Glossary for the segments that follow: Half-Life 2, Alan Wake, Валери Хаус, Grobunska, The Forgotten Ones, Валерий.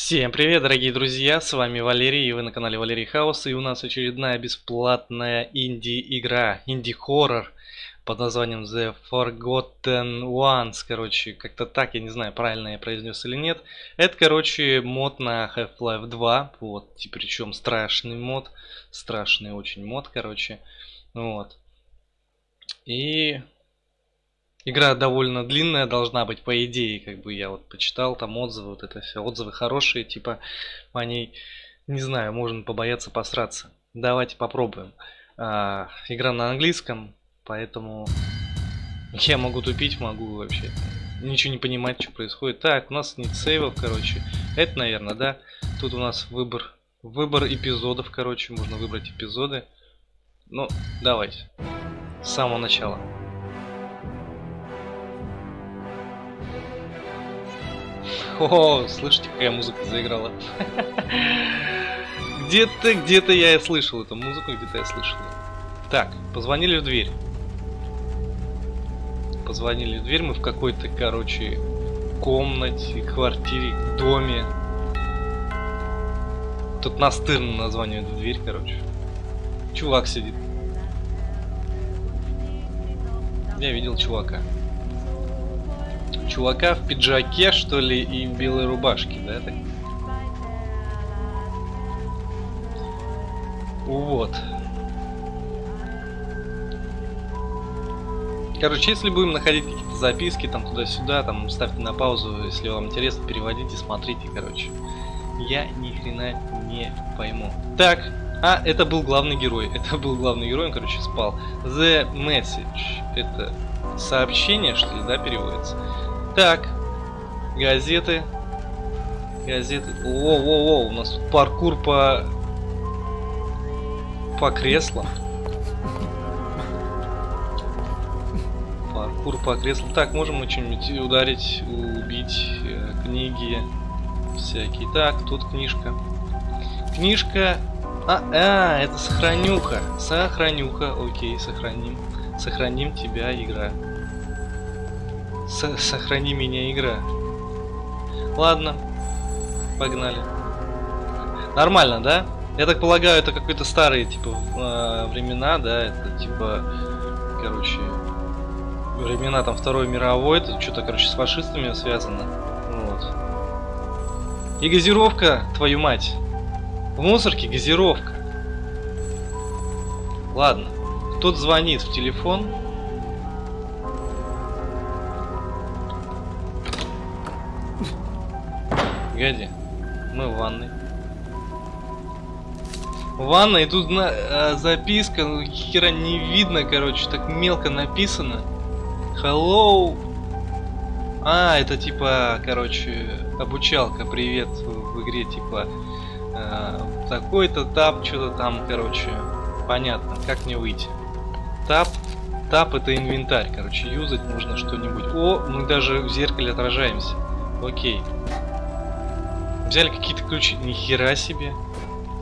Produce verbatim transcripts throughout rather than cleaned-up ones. Всем привет, дорогие друзья, с вами Валерий, и вы на канале Валери Хаус, и у нас очередная бесплатная инди-игра, инди-хоррор под названием The Forgotten Ones, короче, как-то так, я не знаю, правильно я произнес или нет. Это, короче, мод на Half-Life два, вот, и причем страшный мод, страшный очень мод, короче, вот. И... игра довольно длинная должна быть, по идее, как бы я вот почитал там отзывы, вот это все, отзывы хорошие, типа о ней, не знаю, можно побояться посраться. Давайте попробуем. А, игра на английском, поэтому я могу тупить, могу вообще ничего не понимать, что происходит. Так, у нас нет сейвов, короче, это, наверное, да. Тут у нас выбор, выбор эпизодов, короче, можно выбрать эпизоды. Ну, давайте, с самого начала. О, слышите, какая музыка заиграла? Где-то, где-то я и слышал эту музыку, где-то я слышал. Так, позвонили в дверь. Позвонили в дверь, мы в какой-то, короче, комнате, квартире, доме. Тут настырно названивает в дверь, короче. Чувак сидит. Я видел чувака. Чувака в пиджаке, что ли, и в белой рубашке, да? Так? Вот. Короче, если будем находить какие-то записки, там, туда-сюда, там, ставьте на паузу, если вам интересно, переводите, смотрите, короче. Я ни хрена не пойму. Так, а, это был главный герой. Это был главный герой, он, короче, спал. The message. Это сообщение, что ли, да, переводится? Так, газеты, газеты, о-о-о, у нас тут паркур по, по креслам, паркур по креслам, так, можем мы что-нибудь ударить, убить, книги всякие, так, тут книжка, книжка, а, а это сохранюха, сохранюха, окей, сохраним, сохраним тебя, игра. Сохрани меня, игра. Ладно, погнали. Нормально, да? Я так полагаю, это какие-то старые типа времена, да? Это типа, короче, времена там Второй мировой, это что-то, короче, с фашистами связано. Вот. И газировка, твою мать. В мусорке газировка. Ладно. Кто-то звонит в телефон. Гади, мы в ванной. В ванной, и тут на, а, записка, ну, хера не видно, короче, так мелко написано. Hello. А, это типа, короче, обучалка, привет в игре, типа, а, такой-то тап, что-то там, короче, понятно, как мне выйти. Тап, тап это инвентарь, короче, юзать нужно что-нибудь. О, мы даже в зеркале отражаемся. Окей. Взяли какие-то ключи. Нихера себе.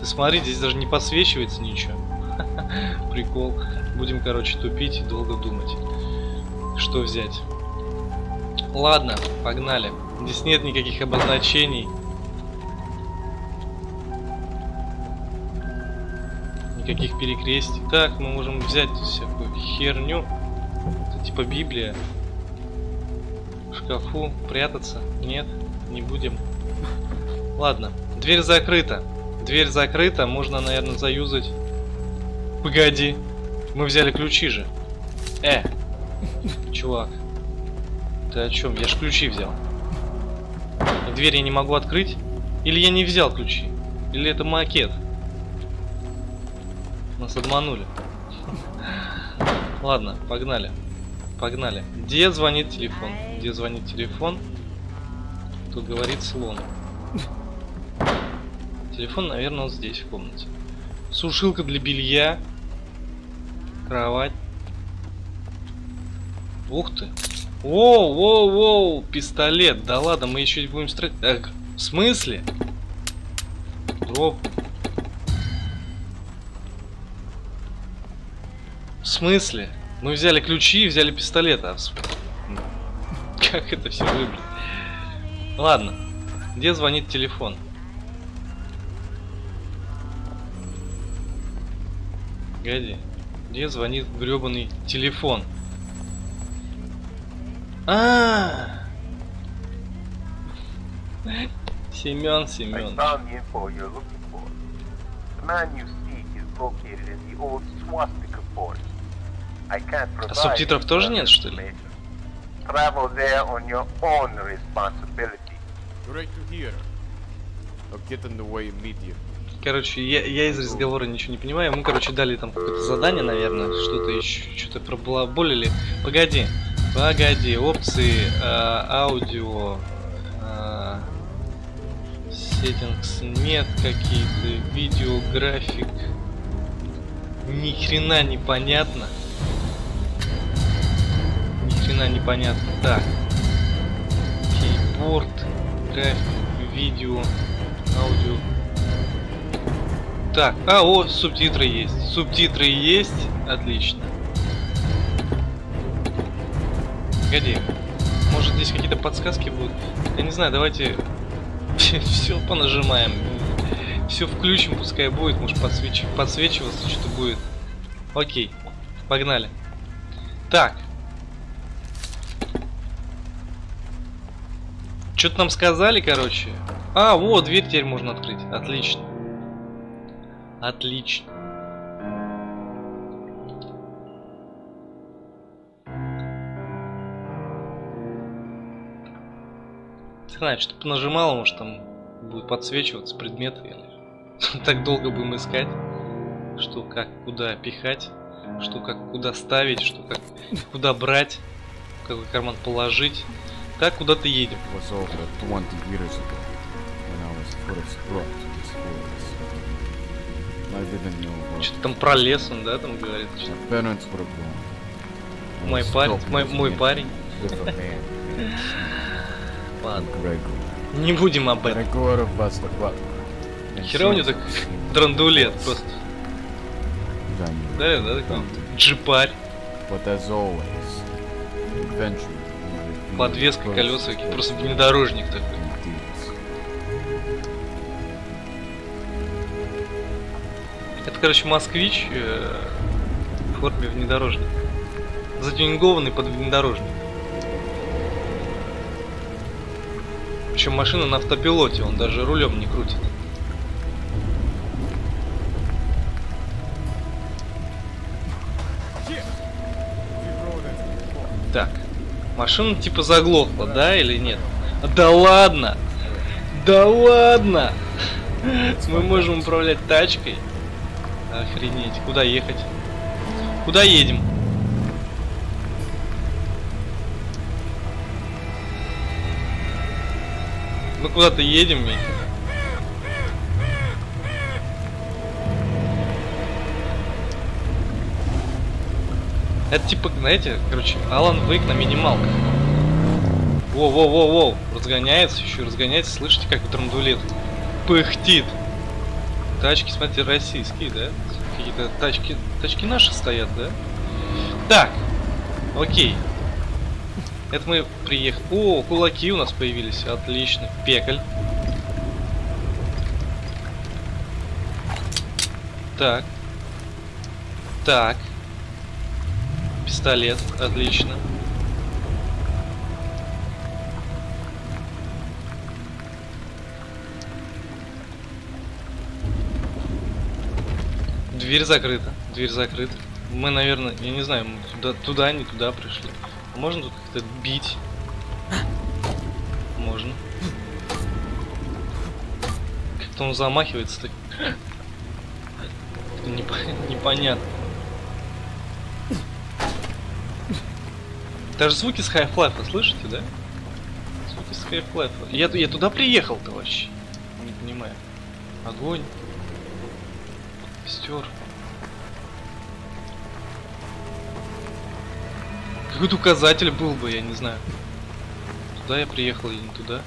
Ты смотри, здесь даже не подсвечивается ничего. Прикол. Будем, короче, тупить и долго думать, что взять. Ладно, погнали. Здесь нет никаких обозначений. Никаких перекрестий. Так, мы можем взять всякую херню. Это типа Библия. В шкафу прятаться? Нет, не будем. Ладно, дверь закрыта. Дверь закрыта, можно, наверное, заюзать. Погоди, мы взяли ключи же. Э, чувак, ты о чем? Я ж ключи взял. Дверь я не могу открыть? Или я не взял ключи? Или это макет? Нас обманули. Ладно, погнали. Погнали. Где звонит телефон? Где звонит телефон? Тут говорит слон. Телефон, наверное, он здесь, в комнате. Сушилка для белья. Кровать. Ух ты. Воу, воу, воу. Пистолет. Да ладно, мы еще будем стрелять. Эх, в смысле? Дроп. В смысле? Мы взяли ключи и взяли пистолет. А как это все выглядит? Ладно. Где звонит телефон? Погоди. Где звонит гребаный телефон? А, Семен, Семен. А субтитров тоже нет, что ли? Travel there on your own responsibility. Great to hear. I'll get in the way immediately. Короче, я, я из разговора ничего не понимаю. Мы, короче, дали там какое-то задание, наверное, что-то еще, что-то проболели. Погоди, погоди, опции, э, аудио, э, сеттингс нет, какие-то видеографик, ни хрена непонятно. непонятно. Так. Кейборд, график, видео, аудио. Так. А, о, субтитры есть. Субтитры есть. Отлично. Погоди. Может, здесь какие-то подсказки будут? Я не знаю, давайте все понажимаем. Все включим, пускай будет. Может, подсвеч... подсвечиваться что-то будет. Окей. Погнали. Так. Что-то нам сказали, короче. А, вот, дверь теперь можно открыть. Отлично. Отлично. Хрена, что-то понажимало, может там будет подсвечиваться предметы. Или... Так долго будем искать. Что, как, куда пихать. Что, как, куда ставить. Что, как, куда брать. В какой карман положить. Так, куда ты едем? Что-то там про лес он, да, там говорит? Мой парень, мой, мой парень. Ладно. Не будем об этом. Хера у него так драндулет просто. Да, да, такой джипарь. Подвеска, колеса, просто внедорожник такой. Это, короче, москвич э, в форме внедорожника. Затюнингованный под внедорожник. Причем машина на автопилоте, он даже рулем не крутит. Так. Машина типа заглохла, да или нет? Да ладно! Да ладно! Мы можем управлять тачкой. Охренеть. Куда ехать? Куда едем? Мы куда-то едем, Мик. Это типа, знаете, короче, Alan Wake на минималках. Воу-воу-воу-воу. Разгоняется, еще разгоняется. Слышите, как драндулет пыхтит. Тачки, смотрите, российские, да? Какие-то тачки, тачки наши стоят, да? Так, окей. Это мы приехали. О, кулаки у нас появились. Отлично, пекаль. Так. Так. Пистолет, отлично. Дверь закрыта, дверь закрыта. Мы, наверное, я не знаю, мы туда, туда, не туда пришли. Можно тут как-то бить? Можно. Как-то он замахивается так. Неп... Непонятно. Даже звуки с Half-Life, слышите, да? Звуки с Half-Life. Я, я туда приехал-то вообще. Не понимаю. Огонь. Костер. Какой-то указатель был бы, я не знаю. Туда я приехал или не туда.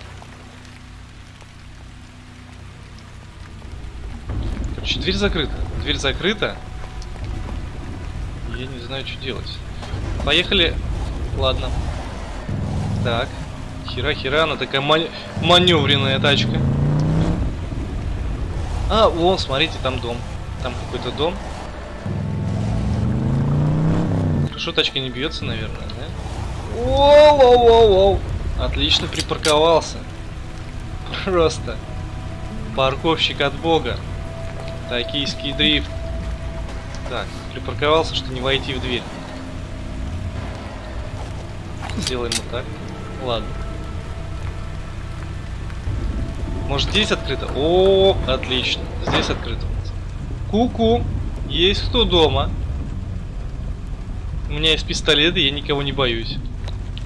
Короче, дверь закрыта. Дверь закрыта. Я не знаю, что делать. Поехали... Ладно. Так. Хера-хера, она такая ман... маневренная тачка. А, вон, смотрите, там дом. Там какой-то дом. Хорошо, тачка не бьется, наверное, да? Воу-воу-воу-воу! Отлично припарковался. Просто. Парковщик от бога. Токийский дрифт. Так, припарковался, что не войти в дверь. Сделаем вот так. Ладно. Может, здесь открыто? О, отлично. Здесь открыто. Ку-ку. Есть кто дома? У меня есть пистолет, и я никого не боюсь.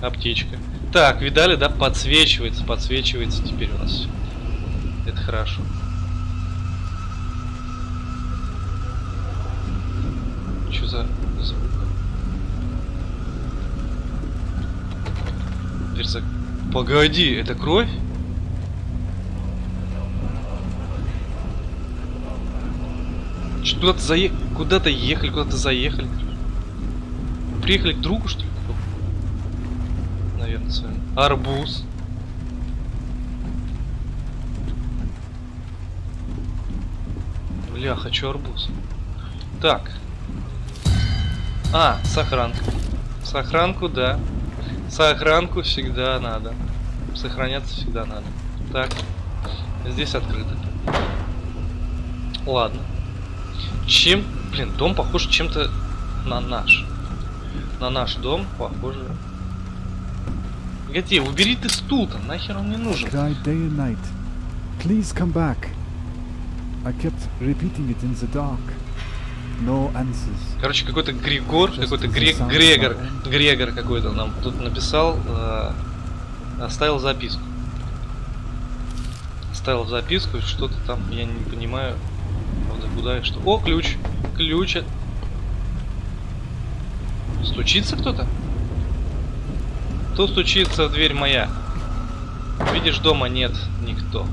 Аптечка. Так, видали, да? Подсвечивается, подсвечивается теперь у нас. Это хорошо. Что за звук? Персак. Погоди, это кровь? Куда-то заехали, куда-то ехали, куда-то заехали. Приехали к другу, что ли? Наверное, с вами. Арбуз. Бля, хочу арбуз. Так. А, сохранку. Сохранку, да. Сохранку всегда надо. Сохраняться всегда надо. Так. Здесь открыто. Ладно. Чем, блин, дом похож чем-то на наш. На наш дом похоже. Гаде, убери ты стул, там нахер он не нужен. Короче, какой-то Григор, какой-то Грег, Грегор, Грегор какой-то нам тут написал, э, оставил записку. Оставил записку, что-то там, я не понимаю. Куда и что? О, ключ! Ключ! Стучится кто-то? Кто стучится в дверь моя? Видишь, дома нет никто.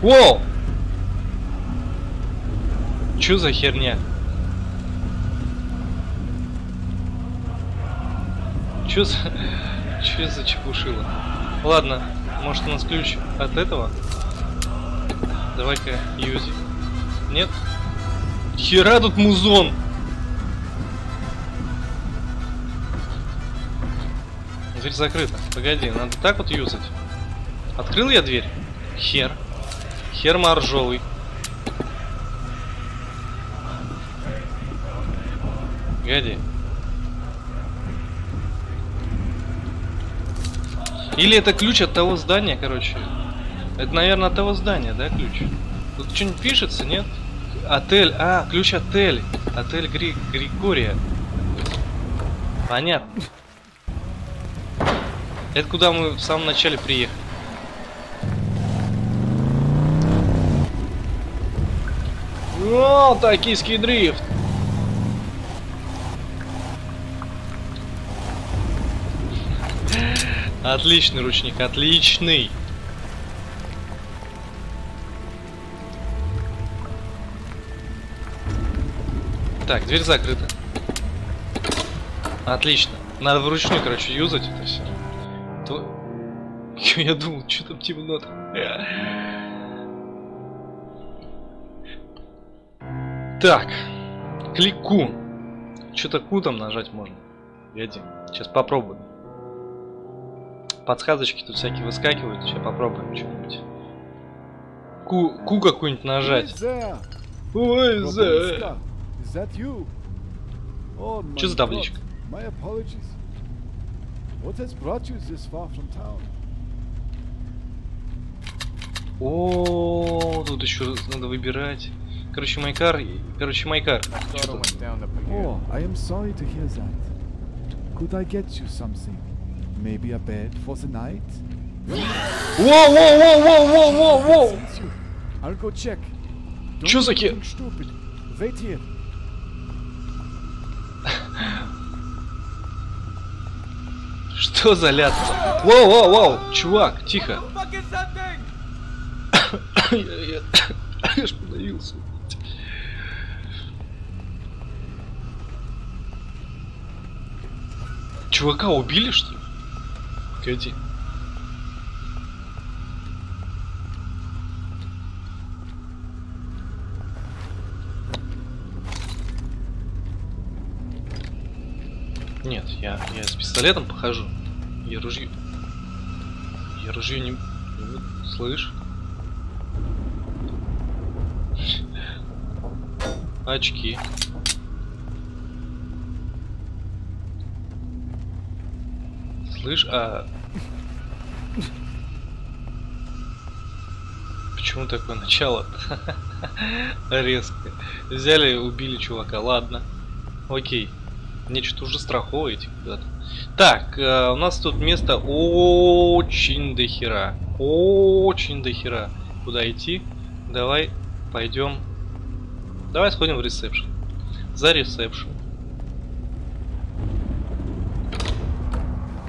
Воу! Чё за херня? Чё за... Чё за чепушила? Ладно. Может, у нас ключ от этого? Давай-ка юзим. Нет? Хера тут музон! Дверь закрыта. Погоди, надо так вот юзать. Открыл я дверь? Хер. Хер моржовый. Погоди. Или это ключ от того здания, короче. Это, наверное, от того здания, да, ключ? Тут что-нибудь пишется, нет? Отель. А, ключ отель. Отель Гри... Григория. Понятно. Это куда мы в самом начале приехали. О, токийский дрифт. Отличный ручник, отличный. Так, дверь закрыта. Отлично. Надо вручную, короче, юзать это все. То... Я думал, что там темно. Так. Клику. Что-то Q там нажать можно. Гляди. Сейчас попробуем. Подсказочки тут всякие выскакивают. Сейчас попробуем что-нибудь. Ку, ку какую-нибудь нажать. Ой, за. Что за табличка? О, тут еще надо выбирать. Короче, майкар. Короче, майкар. О, I am sorry to hear that. Could I get you something? Maybe a bed for the night? Whoa, whoa, whoa, whoa, whoa, whoa, whoa! I'll go check. Чё за хер? Wait here. Что за ляд? Воу, воу, воу, чувак, тихо. Я аж подавился. Чувака убили, что ли? Погоди. Нет, я, я с пистолетом похожу. Я ружье... Я ружье не... Слышь? Очки. Слышь, а... Почему такое начало резкое? Взяли и убили чувака, ладно. Окей. Мне что-то уже страхово идти куда-то. Так, э, у нас тут место очень дохера. Очень дохера. Куда идти? Давай пойдем. Давай сходим в ресепшн. За ресепшн.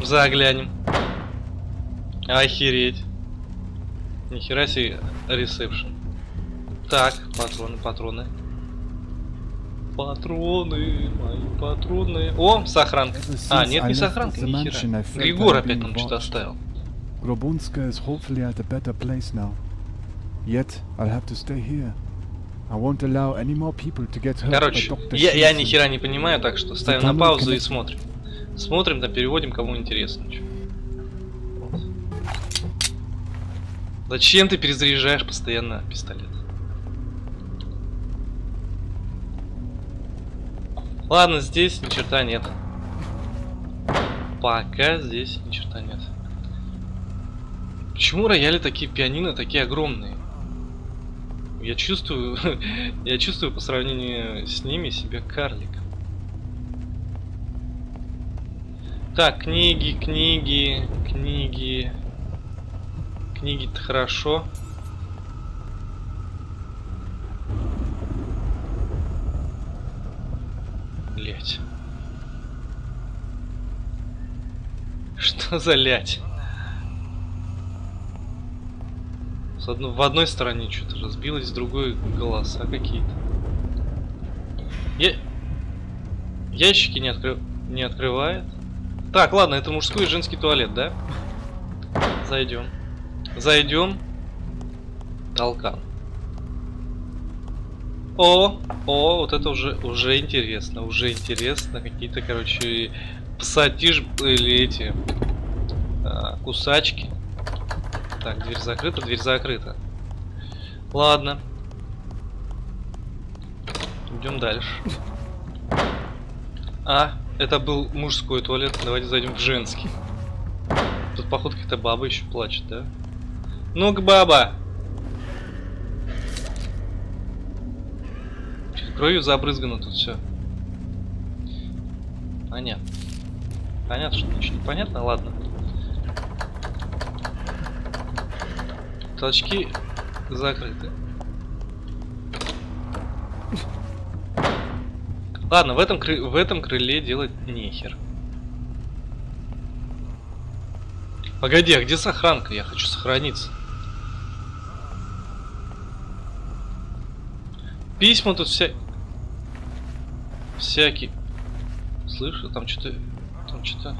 Заглянем. Охереть. Нихера себе ресепшн. Так, патроны, патроны. Патроны, мои патроны. О, сохранка. А, нет, не сохранка, нихера. Егор опять нам что-то оставил. Grobunska is hopefully at a better place now. Yet, I'll have to stay here. I won't allow any more people to get hurt. Короче, я, я нихера не понимаю, так что ставим на паузу и смотрим. Смотрим, да переводим, кому интересно. Зачем ты перезаряжаешь постоянно пистолет? Ладно, здесь ни черта нет. Пока здесь ни черта нет. Почему рояли такие, пианино такие огромные? Я чувствую, я чувствую по сравнению с ними себя карликом. Так, книги, книги, книги. Книги-то хорошо. Блять. Что за лять? В одной стороне что-то разбилось, с другой голоса какие-то. Я... Ящики не, откры... не открывает. Так, ладно, это мужской и женский туалет, да? Зайдем. Зайдем. Толкан. О, о, вот это уже уже интересно, уже интересно. Какие-то, короче, пассатижи или эти а, кусачки. Так, дверь закрыта, дверь закрыта. Ладно. Идем дальше. А, это был мужской туалет. Давайте зайдем в женский. Тут, походу, какая-то баба еще плачет, да? Ну-ка, баба! Кровью забрызгано тут все. Понятно. Понятно, что ничего не понятно, ладно. Толчки закрыты. Ладно, в этом, кры... в этом крыле делать нехер. Погоди, а где сохранка? Я хочу сохраниться. Письма тут вся... всякие. Слышу, там что-то... Там что-то...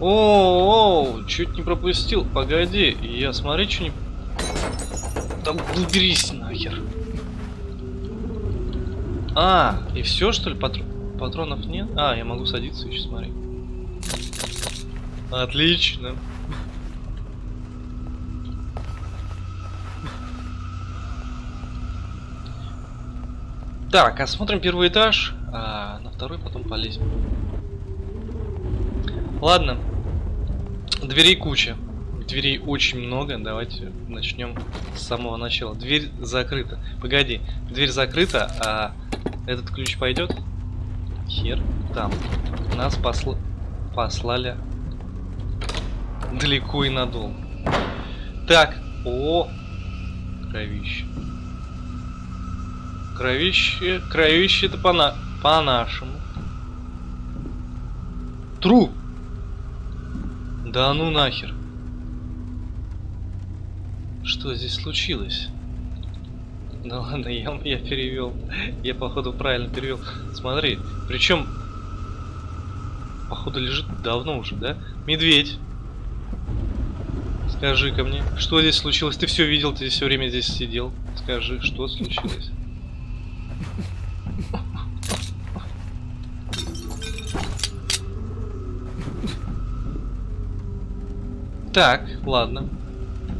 О, чуть не пропустил. Погоди, я смотри, что не... Там уберись нахер. А, и все что ли? Патр... Патронов нет? А, я могу садиться еще, смотри. Отлично. Так, осмотрим первый этаж, а на второй потом полезем. Ладно, дверей куча, дверей очень много, давайте начнем с самого начала. Дверь закрыта, погоди, дверь закрыта, а этот ключ пойдет? Хер там, нас посл... послали далеко и надолго. Так, о, кровище, кровище, кровище это по, на... по нашему. Труп. Да ну нахер. Что здесь случилось? Да ладно, я, я перевел. Я походу правильно перевел. Смотри, причем походу лежит давно уже, да? Медведь. Скажи ко мне, что здесь случилось? Ты все видел, ты все время здесь сидел. Скажи, что случилось? Так, ладно.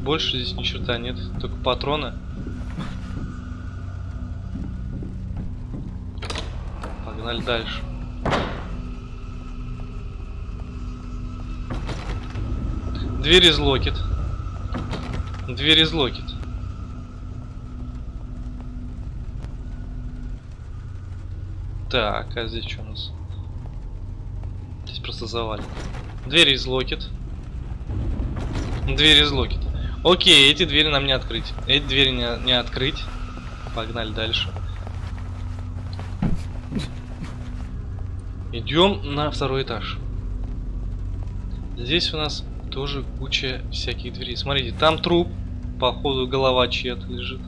Больше здесь ни черта нет, только патроны. Погнали дальше. Дверь из локет. Дверь из локет. Так, а здесь что у нас? Здесь просто завалено. Дверь из локет. Дверь из локет. Окей, эти двери нам не открыть. Эти двери не, не открыть. Погнали дальше. Идем на второй этаж. Здесь у нас тоже куча всяких дверей. Смотрите, там труп. Походу голова чья-то лежит.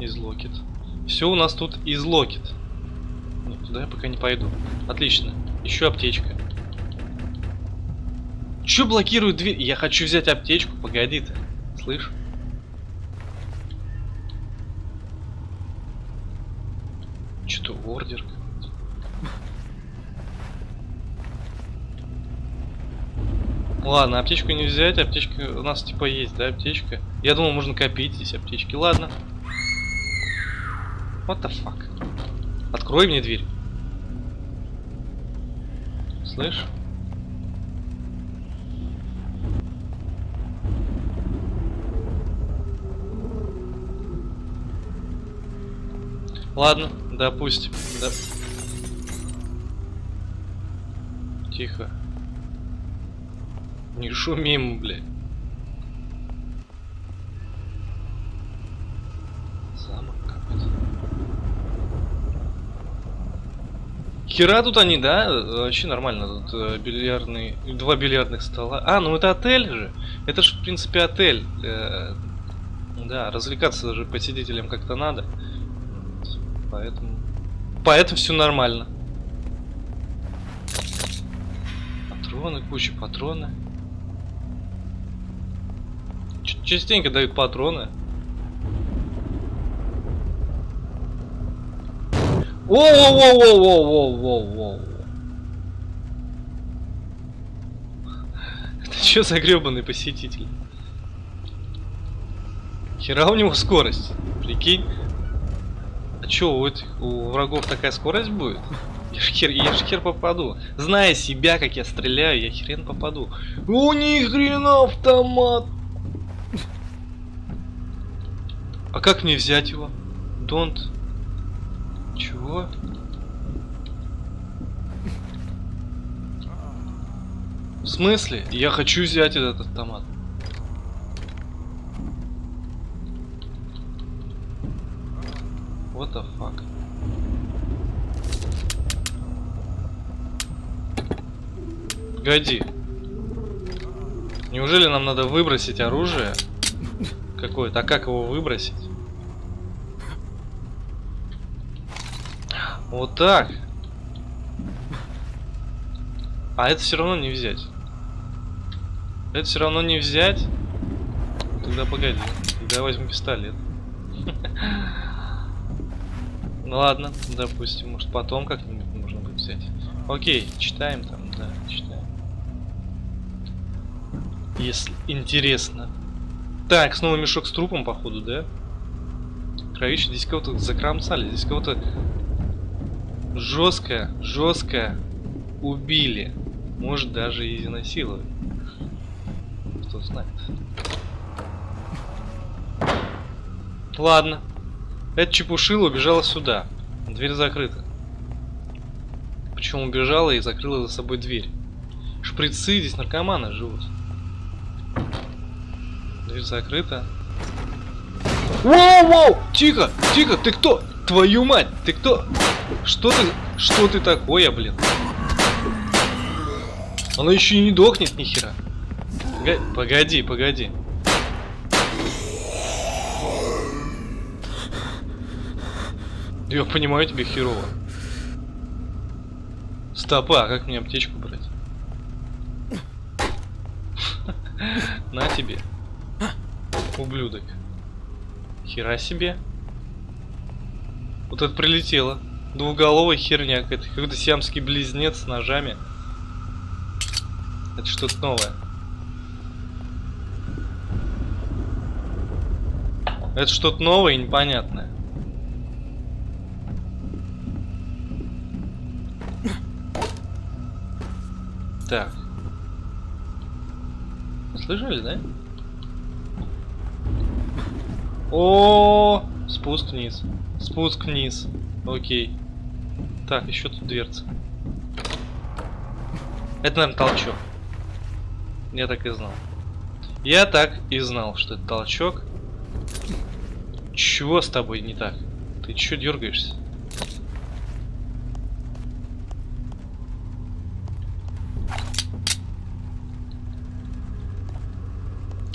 Из локет. Все у нас тут из локет. Нет, туда я пока не пойду. Отлично. Еще аптечка. Че блокирует дверь? Я хочу взять аптечку, погоди ты, слышь? Что-то ордер. Ладно, аптечку не взять, аптечка у нас типа есть, да, аптечка. Я думал, можно копить здесь аптечки, ладно. What the fuck? Открой мне дверь. Слышь? Ладно, допустим. Да. Тихо. Не шумим, блядь. Замок какой-то. Хера тут они, да? Вообще нормально. Тут бильярдные... Два бильярдных стола. А, ну это отель же. Это же, в принципе, отель. Э-э- да, развлекаться даже посетителям как-то надо. Поэтому... Поэтому все нормально. Патроны, куча патроны. Ч- частенько дают патроны. Воу-воу-воу-воу-воу-воу-воу-воу. Это что за гребаный посетитель? Хера у него скорость. Прикинь. А чё, у, этих, у врагов такая скорость будет? Я ж, хер, я ж хер попаду. Зная себя, как я стреляю, я хрен попаду. У них хрен автомат. А как мне взять его? Don't. Чего? В смысле? Я хочу взять этот автомат. What the fuck? Погоди. Неужели нам надо выбросить оружие какое-то? А как его выбросить? Вот так. А это все равно не взять. Это все равно не взять. Тогда погоди. Тогда возьму пистолет. Ну ладно, допустим, может потом как-нибудь можно будет взять. Окей, читаем там, да, читаем. Если интересно. Так, снова мешок с трупом, походу, да? Кровище, здесь кого-то закромсали, здесь кого-то жестко, жестко убили. Может даже и изнасиловали. Кто знает. Ладно. Эта чепушила убежала сюда. Дверь закрыта. Причем убежала и закрыла за собой дверь. Шприцы, здесь наркоманы живут. Дверь закрыта. Воу-воу! Тихо! Тихо! Ты кто? Твою мать! Ты кто? Что ты? Что ты такое, блин? Она еще и не дохнет, нихера. Погоди, погоди. Я понимаю тебя херово. Стопа, а как мне аптечку брать? На тебе. Ублюдок. Хера себе. Вот это прилетело. Двуголовая херня какая-то. Какой-то сиамский близнец с ножами. Это что-то новое. Это что-то новое и непонятное. Так. Слышали, да? О, спуск вниз. Спуск вниз. Окей. Так, еще тут дверца. Это, наверное, толчок. Я так и знал. Я так и знал, что это толчок. Чего с тобой не так? Ты чё дергаешься?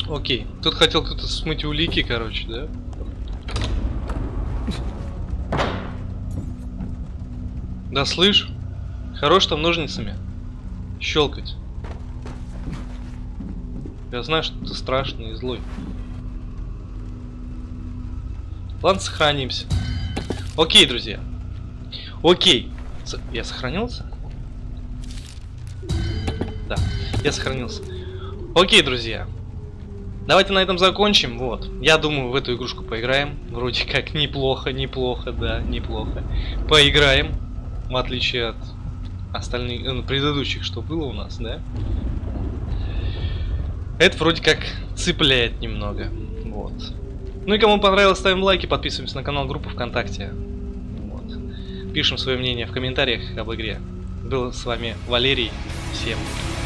Окей. Тут хотел кто-то смыть улики, короче, да? Да слышь? Хорош там ножницами щелкать. Я знаю, что ты страшный и злой. Ладно, сохранимся. Окей, друзья. Окей. С- я сохранился? Да, я сохранился. Окей, друзья. Давайте на этом закончим, вот. Я думаю, в эту игрушку поиграем. Вроде как неплохо, неплохо, да, неплохо. Поиграем, в отличие от остальных, э, предыдущих, что было у нас, да? Это вроде как цепляет немного, вот. Ну и кому понравилось, ставим лайки, подписываемся на канал, группу ВКонтакте. Вот. Пишем свое мнение в комментариях об игре. Был с вами Валерий, всем пока.